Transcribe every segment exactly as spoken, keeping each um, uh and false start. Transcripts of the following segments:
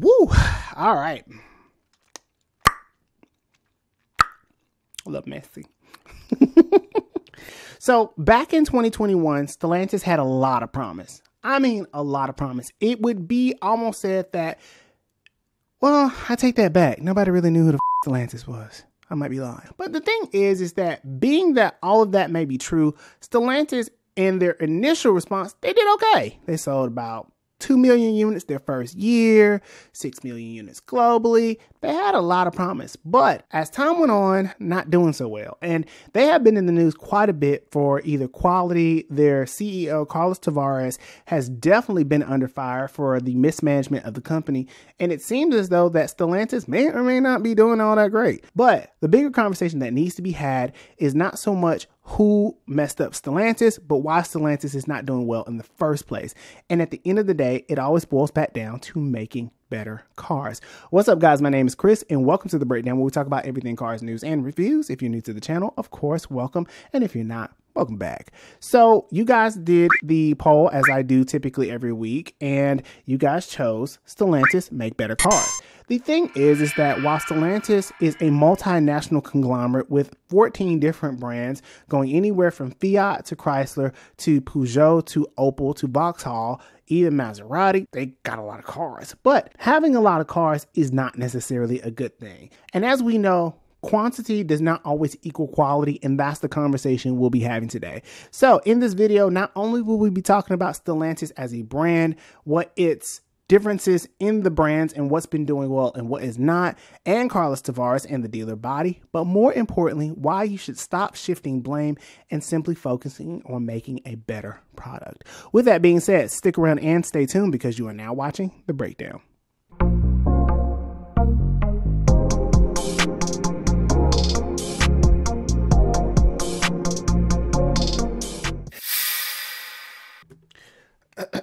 Woo! All right. I love messy. So back in twenty twenty-one, Stellantis had a lot of promise. I mean, a lot of promise. It would be almost said that, well, I take that back. Nobody really knew who the f Stellantis was. I might be lying. But the thing is, is that being that all of that may be true, Stellantis in their initial response, they did okay. They sold about two million units their first year, six million units globally. They had a lot of promise, but as time went on, not doing so well. And they have been in the news quite a bit for either quality. Their C E O, Carlos Tavares, has definitely been under fire for the mismanagement of the company. And it seems as though that Stellantis may or may not be doing all that great. But the bigger conversation that needs to be had is not so much who messed up Stellantis, but why Stellantis is not doing well in the first place. And at the end of the day, it always boils back down to making better cars. What's up, guys? My name is Chris, and welcome to The Breakdown, where we talk about everything cars, news, and reviews. If you're new to the channel, of course, welcome. And if you're not, welcome back. So you guys did the poll, as I do typically every week, and you guys chose Stellantis make better cars. The thing is, is that while Stellantis is a multinational conglomerate with fourteen different brands going anywhere from Fiat to Chrysler to Peugeot to Opel to Vauxhall, even Maserati, they got a lot of cars. But having a lot of cars is not necessarily a good thing. And as we know, quantity does not always equal quality, and that's the conversation we'll be having today. So in this video, not only will we be talking about Stellantis as a brand, what its differences in the brands and what's been doing well and what is not, and Carlos Tavares and the dealer body, but more importantly, why you should stop shifting blame and simply focusing on making a better product. With that being said, stick around and stay tuned because you are now watching The Breakdown.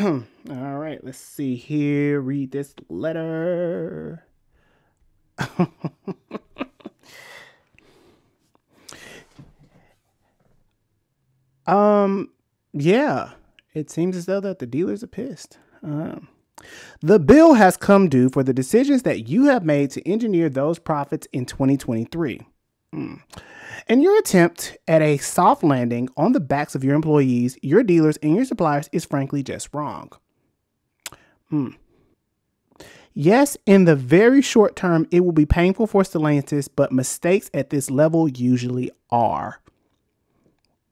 All right, let's see here. Read this letter. um, yeah, it seems as though that the dealers are pissed. Um, the bill has come due for the decisions that you have made to engineer those profits in twenty twenty-three. Mm. In your attempt at a soft landing on the backs of your employees, your dealers, and your suppliers is frankly just wrong. Mm. Yes, in the very short term, it will be painful for Stellantis, but mistakes at this level usually are.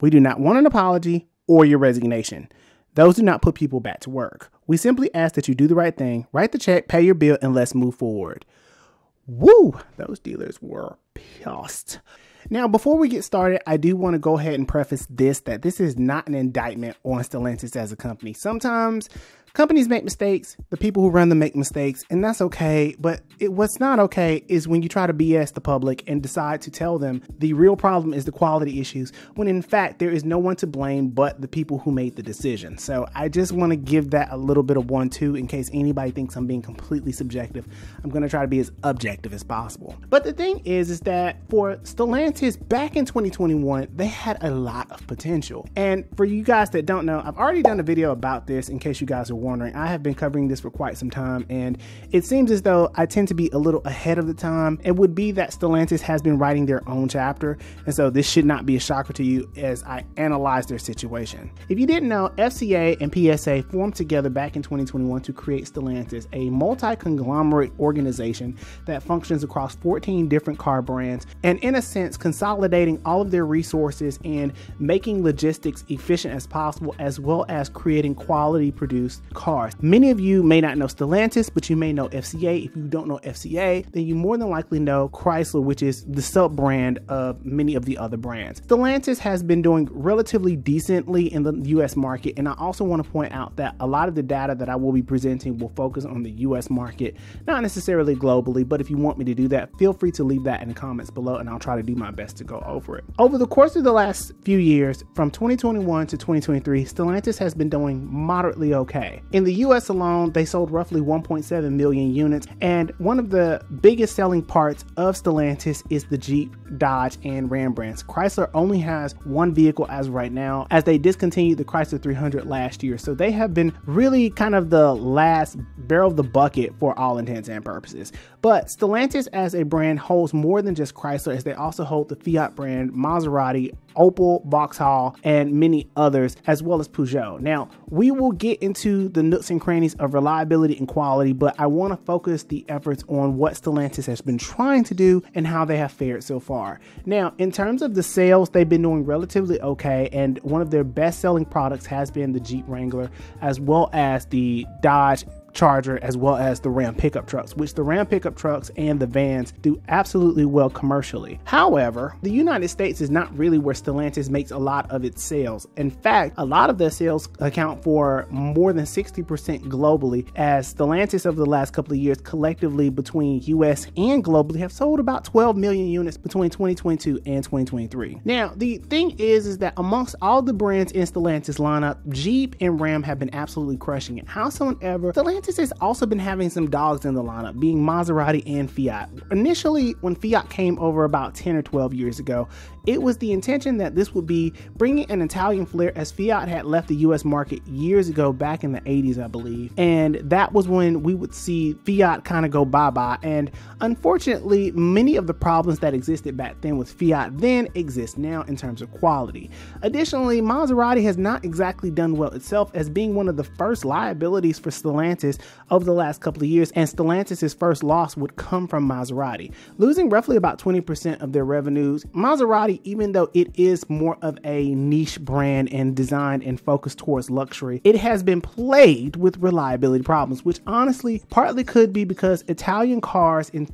We do not want an apology or your resignation. Those do not put people back to work. We simply ask that you do the right thing, write the check, pay your bill, and let's move forward. Woo! Those dealers were pissed. Now, before we get started, I do want to go ahead and preface this, that this is not an indictment on Stellantis as a company. Sometimes companies make mistakes, the people who run them make mistakes, and that's okay. But it, what's not okay is when you try to B S the public and decide to tell them the real problem is the quality issues, when in fact, there is no one to blame but the people who made the decision. So I just want to give that a little bit of one two in case anybody thinks I'm being completely subjective. I'm going to try to be as objective as possible. But the thing is, is that for Stellantis, back in twenty twenty-one, they had a lot of potential. And for you guys that don't know, I've already done a video about this in case you guys are wondering. I have been covering this for quite some time, and it seems as though I tend to be a little ahead of the time. It would be that Stellantis has been writing their own chapter, and so this should not be a shocker to you as I analyze their situation. If you didn't know, F C A and P S A formed together back in twenty twenty-one to create Stellantis, a multi-conglomerate organization that functions across fourteen different car brands, and in a sense, consolidating all of their resources and making logistics efficient as possible, as well as creating quality produced cars. Many of you may not know Stellantis, but you may know F C A. If you don't know F C A, then you more than likely know Chrysler, which is the sub-brand of many of the other brands. Stellantis has been doing relatively decently in the U S market, and I also want to point out that a lot of the data that I will be presenting will focus on the U S market, not necessarily globally, but if you want me to do that, feel free to leave that in the comments below, and I'll try to do my best to go over it. Over the course of the last few years, from twenty twenty-one to twenty twenty-three, Stellantis has been doing moderately okay. F C A. In the U S alone, they sold roughly one point seven million units, and one of the biggest selling parts of Stellantis is the Jeep, Dodge, and Ram brands. Chrysler only has one vehicle as right now, as they discontinued the Chrysler three hundred last year, so they have been really kind of the last barrel of the bucket for all intents and purposes. But Stellantis as a brand holds more than just Chrysler, as they also hold the Fiat brand, Maserati, Opel, Vauxhall, and many others, as well as Peugeot. Now, we will get into the nooks and crannies of reliability and quality, but I want to focus the efforts on what Stellantis has been trying to do and how they have fared so far. Now, in terms of the sales, they've been doing relatively okay, and one of their best-selling products has been the Jeep Wrangler, as well as the Dodge Charger, as well as the Ram pickup trucks, which the Ram pickup trucks and the vans do absolutely well commercially. However, the United States is not really where Stellantis makes a lot of its sales. In fact, a lot of their sales account for more than sixty percent globally, as Stellantis over the last couple of years collectively between U S and globally have sold about twelve million units between twenty twenty-two and twenty twenty-three. Now, the thing is, is that amongst all the brands in Stellantis lineup, Jeep and Ram have been absolutely crushing it. Howsoever, Stellantis has also been having some dogs in the lineup, being Maserati and Fiat. Initially, when Fiat came over about ten or twelve years ago, it was the intention that this would be bringing an Italian flair, as Fiat had left the U S market years ago, back in the eighties, I believe. And that was when we would see Fiat kind of go bye-bye. And unfortunately, many of the problems that existed back then with Fiat then exist now in terms of quality. Additionally, Maserati has not exactly done well itself, as being one of the first liabilities for Stellantis over the last couple of years, and Stellantis' first loss would come from Maserati, losing roughly about twenty percent of their revenues. Maserati, even though it is more of a niche brand and designed and focused towards luxury, it has been plagued with reliability problems, which honestly partly could be because Italian cars in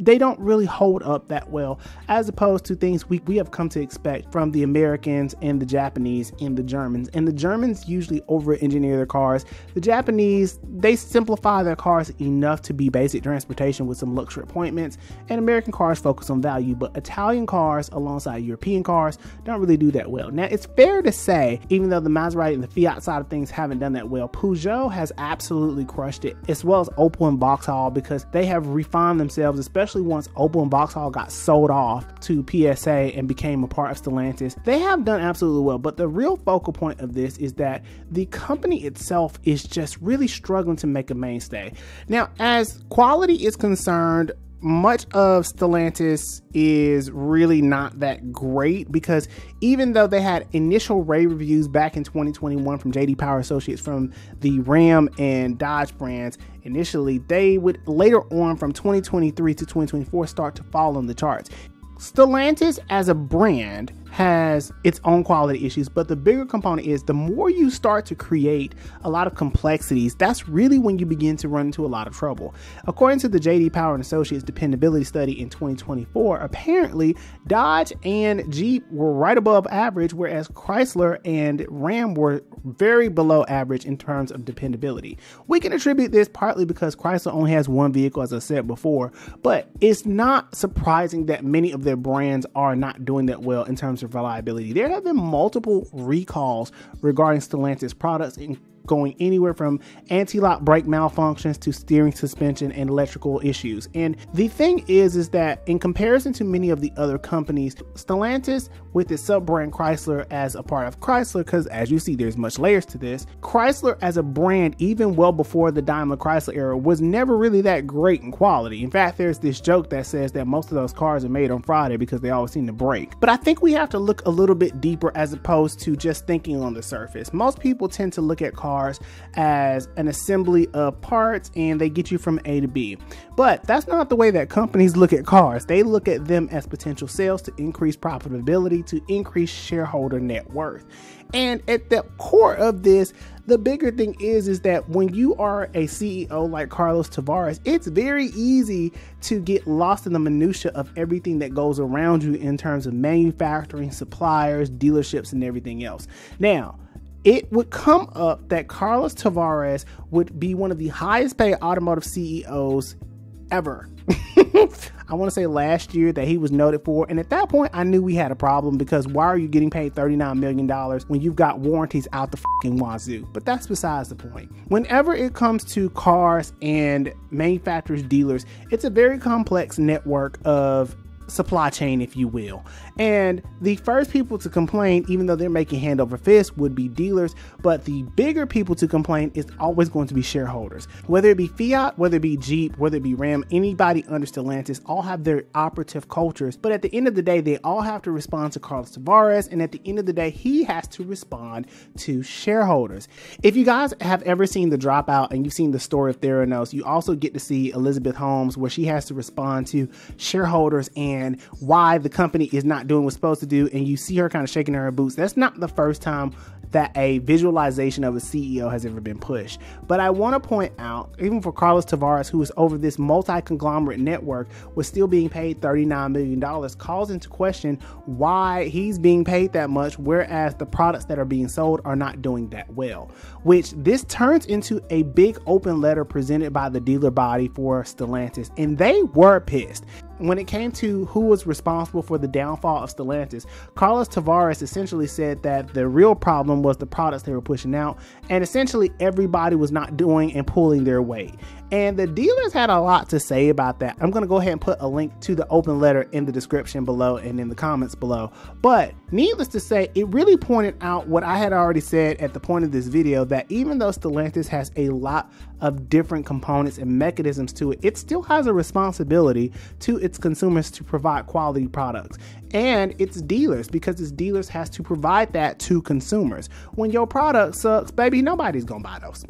they don't really hold up that well, as opposed to things we, we have come to expect from the Americans and the Japanese and the Germans. And the Germans usually over-engineer their cars. The Japanese, they simplify their cars enough to be basic transportation with some luxury appointments. And American cars focus on value, but Italian cars alongside European cars don't really do that well. Now, it's fair to say, even though the Maserati and the Fiat side of things haven't done that well, Peugeot has absolutely crushed it, as well as Opel and Vauxhall, because they have refined themselves, especially once Opel and Vauxhall got sold off to P S A and became a part of Stellantis. They have done absolutely well, but the real focal point of this is that the company itself is just really struggling to make a mainstay. Now, as quality is concerned, much of Stellantis is really not that great, because even though they had initial rave reviews back in twenty twenty-one from J D Power Associates from the Ram and Dodge brands, initially they would later on from twenty twenty-three to twenty twenty-four start to fall on the charts. Stellantis as a brand has its own quality issues, but the bigger component is the more you start to create a lot of complexities, that's really when you begin to run into a lot of trouble. According to the J D Power and Associates dependability study in twenty twenty-four, apparently Dodge and Jeep were right above average, whereas Chrysler and Ram were very below average in terms of dependability. We can attribute this partly because Chrysler only has one vehicle, as I said before, but it's not surprising that many of their brands are not doing that well in terms of reliability. There have been multiple recalls regarding Stellantis products, in going anywhere from anti-lock brake malfunctions to steering, suspension, and electrical issues. And the thing is, is that in comparison to many of the other companies, Stellantis with its sub-brand Chrysler as a part of Chrysler, because as you see, there's much layers to this, Chrysler as a brand, even well before the Daimler Chrysler era, was never really that great in quality. In fact, there's this joke that says that most of those cars are made on Friday because they always seem to break. But I think we have to look a little bit deeper as opposed to just thinking on the surface. Most people tend to look at cars as an assembly of parts, and they get you from A to B. But that's not the way that companies look at cars. They look at them as potential sales to increase profitability, to increase shareholder net worth. And at the core of this, the bigger thing is, is that when you are a C E O like Carlos Tavares, it's very easy to get lost in the minutia of everything that goes around you in terms of manufacturing, suppliers, dealerships, and everything else. Now, it would come up that Carlos Tavares would be one of the highest paid automotive C E Os ever. I want to say last year that he was noted for. And at that point, I knew we had a problem, because why are you getting paid thirty-nine million dollars when you've got warranties out the fucking wazoo? But that's besides the point. Whenever it comes to cars and manufacturers, dealers, it's a very complex network of supply chain, if you will. And the first people to complain, even though they're making hand over fist, would be dealers. But the bigger people to complain is always going to be shareholders. Whether it be Fiat, whether it be Jeep, whether it be Ram, anybody under Stellantis, all have their operative cultures. But at the end of the day, they all have to respond to Carlos Tavares. And at the end of the day, he has to respond to shareholders. If you guys have ever seen The Dropout and you've seen the story of Theranos, you also get to see Elizabeth Holmes, where she has to respond to shareholders and and why the company is not doing what's supposed to do, and you see her kind of shaking her boots. That's not the first time that a visualization of a C E O has ever been pushed. But I want to point out, even for Carlos Tavares, who is over this multi-conglomerate network, was still being paid thirty-nine million dollars, calls into question why he's being paid that much, whereas the products that are being sold are not doing that well, which this turns into a big open letter presented by the dealer body for Stellantis, and they were pissed. When it came to who was responsible for the downfall of Stellantis, Carlos Tavares essentially said that the real problem was the products they were pushing out, and essentially everybody was not doing and pulling their weight. And the dealers had a lot to say about that. I'm going to go ahead and put a link to the open letter in the description below and in the comments below. But needless to say, it really pointed out what I had already said at the point of this video, that even though Stellantis has a lot of different components and mechanisms to it, it still has a responsibility to its consumers to provide quality products, and its dealers, because its dealers has to provide that to consumers. When your product sucks, baby, nobody's going to buy those.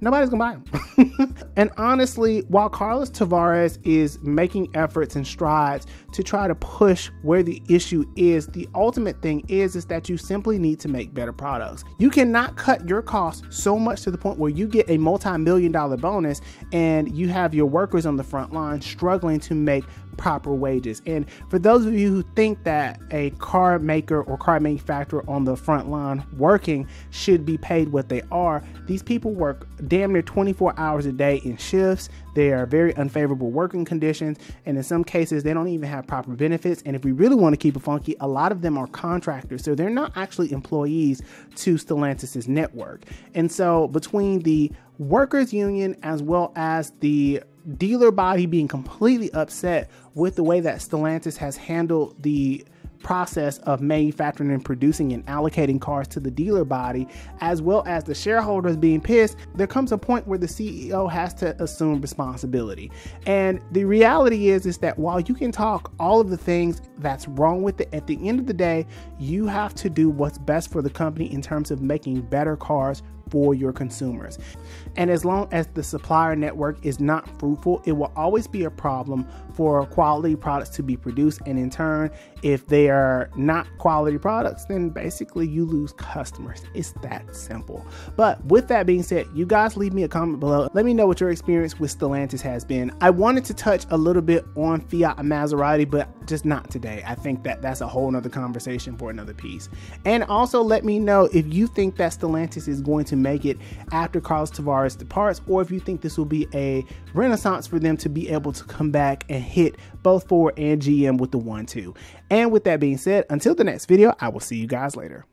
Nobody's gonna buy them. And honestly, while Carlos Tavares is making efforts and strides to try to push where the issue is, the ultimate thing is, is that you simply need to make better products. You cannot cut your costs so much to the point where you get a multi-million dollar bonus and you have your workers on the front line struggling to make proper wages. And for those of you who think that a car maker or car manufacturer on the front line working should be paid what they are, these people work damn near twenty-four hours a day in shifts. They are very unfavorable working conditions, and in some cases they don't even have proper benefits. And if we really want to keep it funky, a lot of them are contractors, so they're not actually employees to Stellantis's network. And so between the workers union as well as the dealer body being completely upset with the way that Stellantis has handled the process of manufacturing and producing and allocating cars to the dealer body, as well as the shareholders being pissed, there comes a point where the C E O has to assume responsibility. And the reality is, is that while you can talk all of the things that's wrong with it, at the end of the day, you have to do what's best for the company in terms of making better cars for your consumers. And as long as the supplier network is not fruitful, it will always be a problem for quality products to be produced. And in turn, if they are not quality products, then basically you lose customers. It's that simple. But with that being said, you guys leave me a comment below. Let me know what your experience with Stellantis has been. I wanted to touch a little bit on Fiat and Maserati, but just not today. I think that that's a whole nother conversation for another piece. And also let me know if you think that Stellantis is going to make it after Carlos Tavares departs, or if you think this will be a renaissance for them to be able to come back and hit both Ford and G M with the one two. And with that being said, until the next video, I will see you guys later.